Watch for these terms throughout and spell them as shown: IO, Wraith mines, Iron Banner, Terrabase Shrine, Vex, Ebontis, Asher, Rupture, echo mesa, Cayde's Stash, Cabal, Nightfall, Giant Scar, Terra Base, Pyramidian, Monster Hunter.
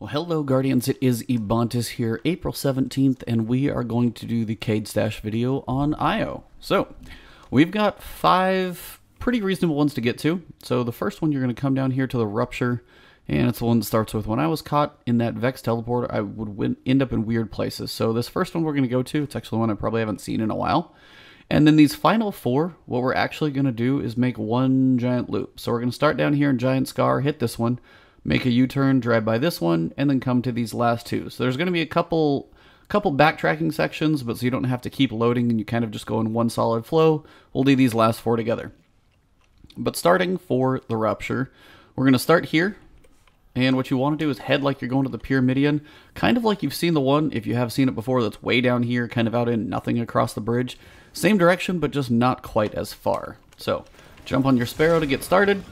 Well, hello Guardians, it is Ebontis here, April 17th, and we are going to do the Cayde's Stash video on IO. So, we've got 5 pretty reasonable ones to get to. So the first one, you're going to come down here to the Rupture, and it's the one that starts with, when I was caught in that Vex teleporter, I would end up in weird places. So this first one we're going to go to, it's actually one I probably haven't seen in a while. And then these final 4, what we're actually going to do is make one giant loop. So we're going to start down here in Giant Scar, hit this one, make a U-turn, drive by this one, and then come to these last 2. So there's going to be a couple backtracking sections, but so you don't have to keep loading and you kind of just go in one solid flow. We'll do these last 4 together. But starting for the Rupture, we're going to start here, and what you want to do is head like you're going to the Pyramidian, kind of like you've seen the one, if you have seen it before, that's way down here, kind of out in nothing across the bridge. Same direction, but just not quite as far. So, jump on your Sparrow to get started.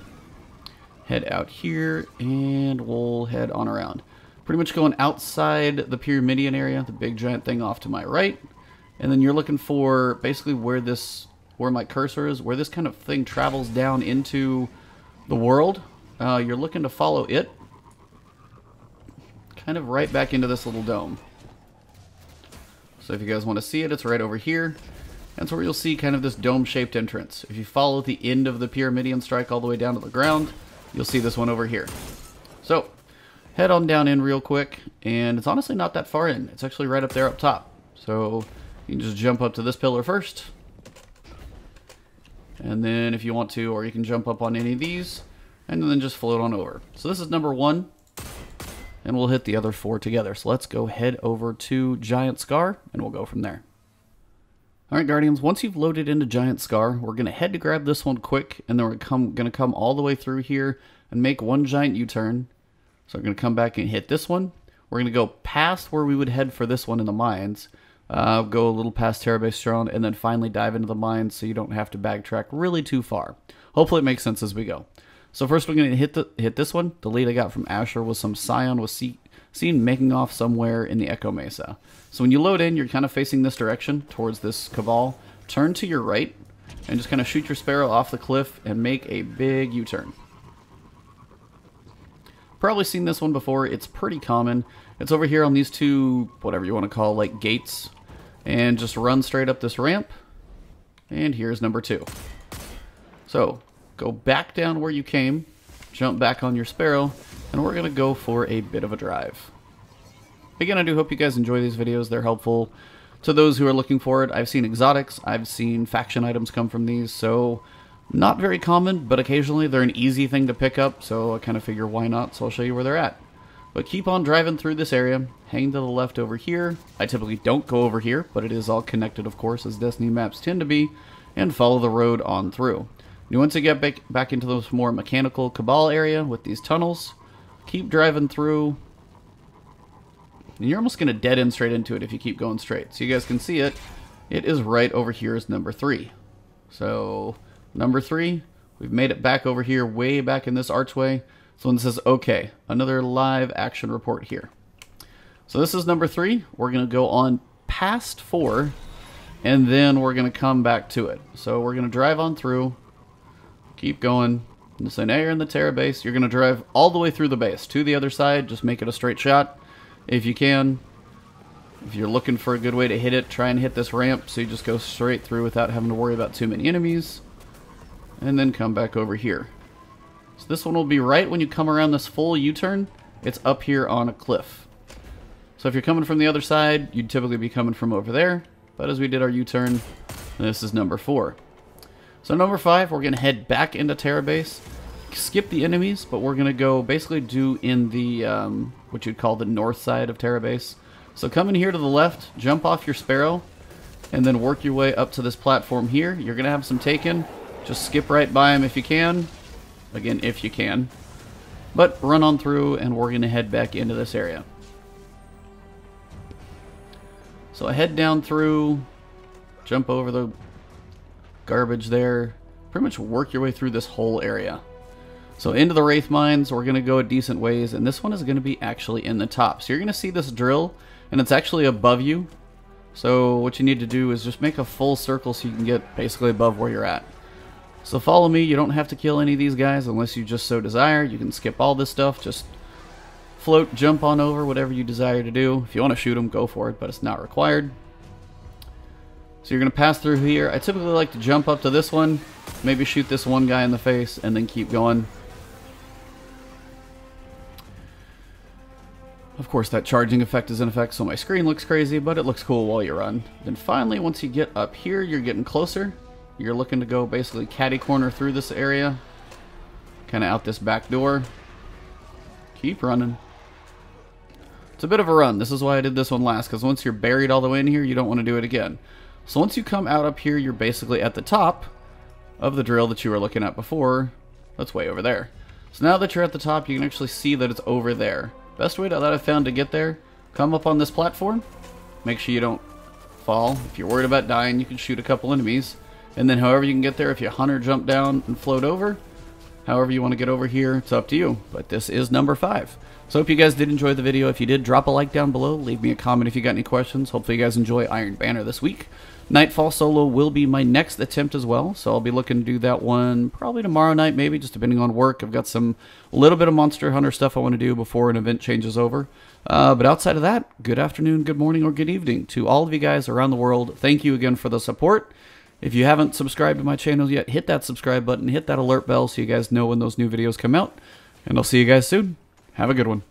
Head out here, and we'll head on around. Pretty much going outside the Pyramidian area, the big giant thing off to my right. And then you're looking for basically where my cursor is, where this kind of thing travels down into the world. You're looking to follow it. Kind of right back into this little dome. So if you guys want to see it, it's right over here. That's where you'll see kind of this dome-shaped entrance. If you follow the end of the Pyramidian strike all the way down to the ground, you'll see this one over here. So, head on down in real quick, and it's honestly not that far in. It's actually right up there up top. So, you can just jump up to this pillar first. And then if you want to, or you can jump up on any of these, and then just float on over. So this is number 1, and we'll hit the other 4 together. So let's go head over to Giant Scar, and we'll go from there. Alright Guardians, once you've loaded into Giant Scar, we're going to head to grab this one quick, and then we're going to come all the way through here and make one giant U-turn. So we're going to come back and hit this one. We're going to go past where we would head for this one in the mines, go a little past Terrabase Shrine, and then finally dive into the mines so you don't have to backtrack really too far. Hopefully it makes sense as we go. So first we're going to hit this one. The lead I got from Asher was some Scion was seen making off somewhere in the Echo Mesa. So when you load in, you're kind of facing this direction, towards this Cabal. Turn to your right, and just kind of shoot your Sparrow off the cliff and make a big U-turn. Probably seen this one before. It's pretty common. It's over here on these 2, whatever you want to call, like gates. And just run straight up this ramp. And here's number 2. So, go back down where you came, jump back on your Sparrow, and we're going to go for a bit of a drive. Again, I do hope you guys enjoy these videos. They're helpful to those who are looking for it. I've seen exotics, I've seen faction items come from these, so not very common, but occasionally they're an easy thing to pick up, so I kind of figure why not, so I'll show you where they're at. But keep on driving through this area, hang to the left over here. I typically don't go over here, but it is all connected, of course, as Destiny maps tend to be, and follow the road on through. And once you get back into this more mechanical Cabal area with these tunnels, keep driving through. And you're almost going to dead end straight into it if you keep going straight. So you guys can see it. It is right over here is number 3. So number 3, we've made it back over here, way back in this archway. So this says, okay, another live action report here. So this is number 3. We're going to go on past 4, and then we're going to come back to it. So we're going to drive on through. Keep going. And so now you're in the Terra Base. You're going to drive all the way through the base to the other side. Just make it a straight shot if you can. If you're looking for a good way to hit it, try and hit this ramp so you just go straight through without having to worry about too many enemies. And then come back over here. So this one will be right when you come around this full U-turn. It's up here on a cliff. So if you're coming from the other side, you'd typically be coming from over there. But as we did our U-turn, this is number 4. So number 5, we're going to head back into Terra Base, skip the enemies, but we're going to go basically do in the, what you'd call the north side of Terra Base. So come in here to the left, jump off your Sparrow, and then work your way up to this platform here. You're going to have some taken. Just skip right by them if you can. Again, if you can. But run on through, and we're going to head back into this area. So I head down through, jump over the garbage there, pretty much work your way through this whole area. So into the Wraith mines, we're going to go a decent ways, and this one is going to be actually in the top. So you're going to see this drill, and it's actually above you. So what you need to do is just make a full circle so you can get basically above where you're at. So follow me. You don't have to kill any of these guys unless you just so desire. You can skip all this stuff, just float, jump on over, whatever you desire to do. If you want to shoot them, go for it, but it's not required. So you're going to pass through here. I typically like to jump up to this one, maybe shoot this one guy in the face, and then keep going. Of course, that charging effect is in effect, so my screen looks crazy, but it looks cool while you run. Then finally, once you get up here, you're getting closer. You're looking to go basically catty corner through this area, kind of out this back door. Keep running. It's a bit of a run. This is why I did this one last, because once you're buried all the way in here, you don't want to do it again. So once you come out up here, you're basically at the top of the drill that you were looking at before. That's way over there. So now that you're at the top, you can actually see that it's over there. Best way that I've found to get there, come up on this platform, make sure you don't fall. If you're worried about dying, you can shoot a couple enemies. And then however you can get there, if you hunt or jump down and float over, however you want to get over here, it's up to you. But this is number 5. So I hope you guys did enjoy the video. If you did, drop a like down below. Leave me a comment if you got any questions. Hopefully you guys enjoy Iron Banner this week. Nightfall solo will be my next attempt as well, so I'll be looking to do that one probably tomorrow night, maybe, just depending on work. I've got some little bit of Monster Hunter stuff I want to do before an event changes over. But outside of that, good afternoon, good morning, or good evening to all of you guys around the world. Thank you again for the support. If you haven't subscribed to my channel yet, hit that subscribe button, hit that alert bell so you guys know when those new videos come out, and I'll see you guys soon. Have a good one.